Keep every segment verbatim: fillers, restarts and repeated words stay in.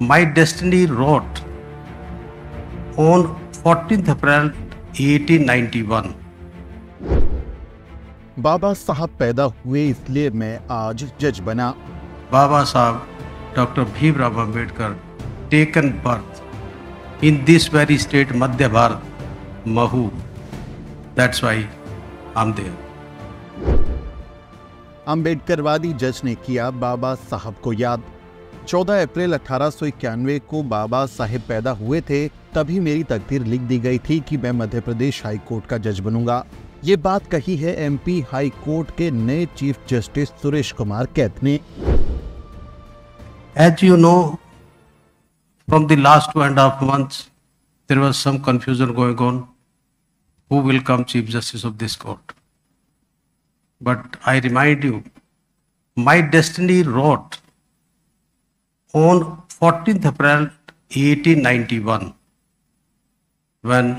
My Destiny wrote on fourteenth April eighteen ninety-one. बाबा साहब पैदा हुए इसलिए मैं आज जज बना। बाबा साहब doctor Bhimrao Ambedkar taken birth in this very state Madhya Bharat Mhow, that's why I am there. अम्बेडकरवादी जज ने किया बाबा साहब को याद। चौदह अप्रैल अठारह सौ इक्यानवे को बाबा साहब पैदा हुए थे, तभी मेरी तकदीर लिख दी गई थी कि मैं मध्य प्रदेश हाईकोर्ट का जज बनूंगा। ये बात कही है एमपी हाई कोर्ट के नए चीफ जस्टिस सुरेश कुमार कैत ने। As you know from the last two and half months there was some confusion going on who will come chief justice of this court, but I remind you my destiny wrote on fourteenth April eighteen ninety-one when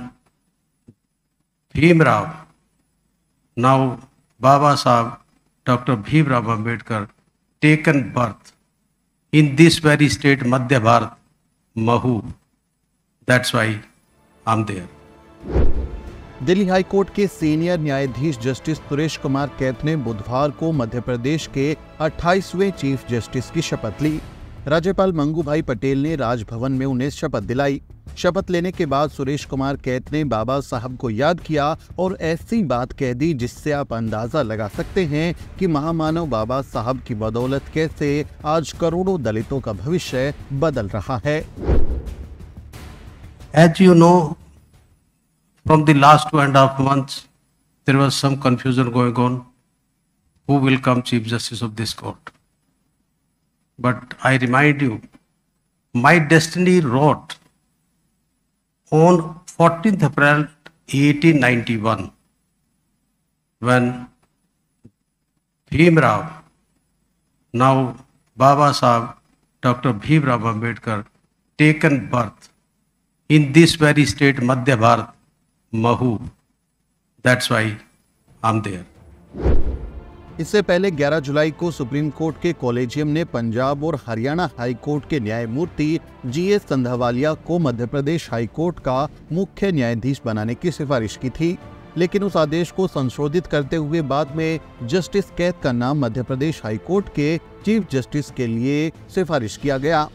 Bhimrao, now Baba Sahab, Doctor Bhimrao Ambedkar, taken birth in this very state Madhya Bharat, Mahu. That's why I'm there. Delhi high court के senior न्यायाधीश justice Suresh Kumar Kait ने बुधवार को मध्य प्रदेश के अट्ठाईसवें chief justice की शपथ ली। राज्यपाल मंगू भाई पटेल ने राजभवन में उन्हें शपथ दिलाई। शपथ लेने के बाद सुरेश कुमार कैत ने बाबा साहब को याद किया और ऐसी बात कह दी जिससे आप अंदाजा लगा सकते हैं कि महामानव बाबा साहब की बदौलत कैसे आज करोड़ों दलितों का भविष्य बदल रहा है। As you know from the last two and half months there was some confusion going on who will come chief justice of this court, but I remind you my destiny wrote on fourteenth April eighteen ninety-one when Bhimrao, now Baba Sahab, Doctor Bhimrao Ambedkar, taken birth in this very state Madhya Bharat, Mahu. That's why I'm there. इससे पहले ग्यारह जुलाई को supreme court के collegium ने पंजाब और Haryana high court के न्यायमूर्ति G S Sandhawalia को मध्य प्रदेश हाई कोर्ट का मुख्य न्यायाधीश बनाने की सिफारिश की थी, लेकिन उस आदेश को संशोधित करते हुए बाद में जस्टिस कैत का नाम मध्य प्रदेश हाई कोर्ट के चीफ जस्टिस के लिए सिफारिश किया गया।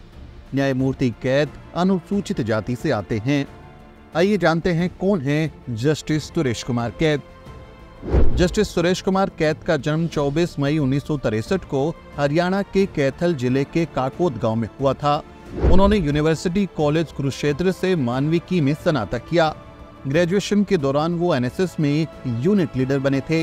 न्यायमूर्ति कैत अनुसूचित जाति से आते हैं। आइए जानते हैं कौन है जस्टिस सुरेश कुमार कैत। जस्टिस सुरेश कुमार कैत का जन्म चौबीस मई उन्नीस सौ तिरसठ को हरियाणा के कैथल जिले के काकोद गांव में हुआ था। उन्होंने यूनिवर्सिटी कॉलेज कुरुक्षेत्र से मानविकी में स्नातक किया। ग्रेजुएशन के दौरान वो एनएसएस में यूनिट लीडर बने थे।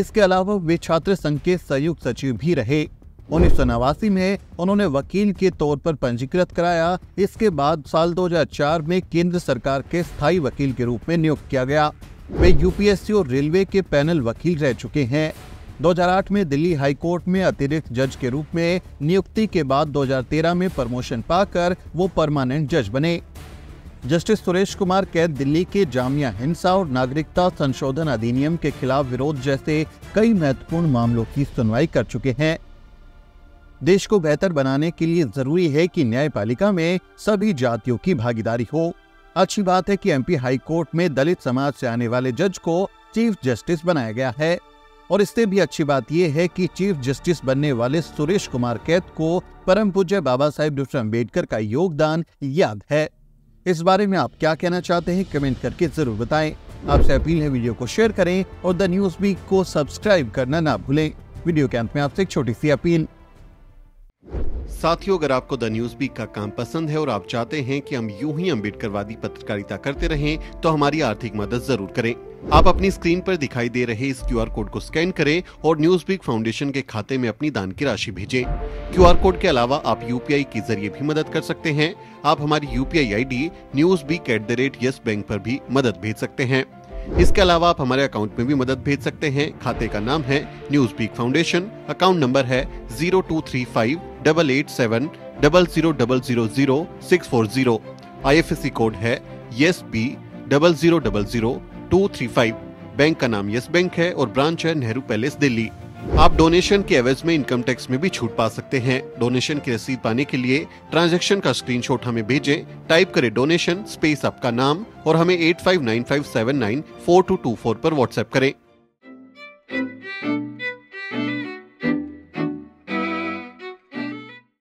इसके अलावा वे छात्र संघ के संयुक्त सचिव भी रहे। उन्नीस सौ नवासी में उन्होंने वकील के तौर पर पंजीकृत कराया। इसके बाद साल दो हजार चार में केंद्र सरकार के स्थायी वकील के रूप में नियुक्त किया गया। वे यूपीएससी और रेलवे के पैनल वकील रह चुके हैं। दो हजार आठ में दिल्ली हाई कोर्ट में अतिरिक्त जज के रूप में नियुक्ति के बाद दो हजार तेरह में प्रमोशन पाकर वो परमानेंट जज बने। जस्टिस सुरेश कुमार कैत दिल्ली के जामिया हिंसा और नागरिकता संशोधन अधिनियम के खिलाफ विरोध जैसे कई महत्वपूर्ण मामलों की सुनवाई कर चुके हैं। देश को बेहतर बनाने के लिए जरूरी है कि न्यायपालिका में सभी जातियों की भागीदारी हो। अच्छी बात है कि एमपी हाई कोर्ट में दलित समाज से आने वाले जज को चीफ जस्टिस बनाया गया है, और इससे भी अच्छी बात यह है कि चीफ जस्टिस बनने वाले सुरेश कुमार कैत को परम पूज्य बाबा साहेब डॉक्टर अम्बेडकर का योगदान याद है। इस बारे में आप क्या कहना चाहते हैं कमेंट करके जरूर बताएं। आपसे अपील है वीडियो को शेयर करें और द न्यूज बीक को सब्सक्राइब करना ना भूलें। वीडियो के अंत में आपसे एक छोटी सी अपील। साथियों, अगर आपको द न्यूज बीक का काम पसंद है और आप चाहते हैं कि हम यूं ही अम्बेडकरवादी पत्रकारिता करते रहें, तो हमारी आर्थिक मदद जरूर करें। आप अपनी स्क्रीन पर दिखाई दे रहे इस क्यूआर कोड को स्कैन करें और न्यूज बीक फाउंडेशन के खाते में अपनी दान की राशि भेजें। क्यूआर कोड के अलावा आप यूपीआई के जरिए भी मदद कर सकते हैं। आप हमारी UPI I D news beak at the rate Yes Bank पर भी मदद भेज सकते हैं। इसके अलावा आप हमारे अकाउंट में भी मदद भेज सकते हैं। खाते का नाम है news beak foundation, account number है zero two three five double eight seven double zero double zero zero six four zero, IFSC code है yes B double zero double zero two three five, bank का नाम yes bank है और branch है Nehru palace Delhi. आप donation के एवज में इनकम टैक्स में भी छूट पा सकते हैं। डोनेशन की रसीद पाने के लिए ट्रांजैक्शन का स्क्रीनशॉट हमें भेजें, टाइप करें डोनेशन स्पेस आपका नाम और हमें eight five nine five seven nine four two two four पर व्हाट्सएप करें।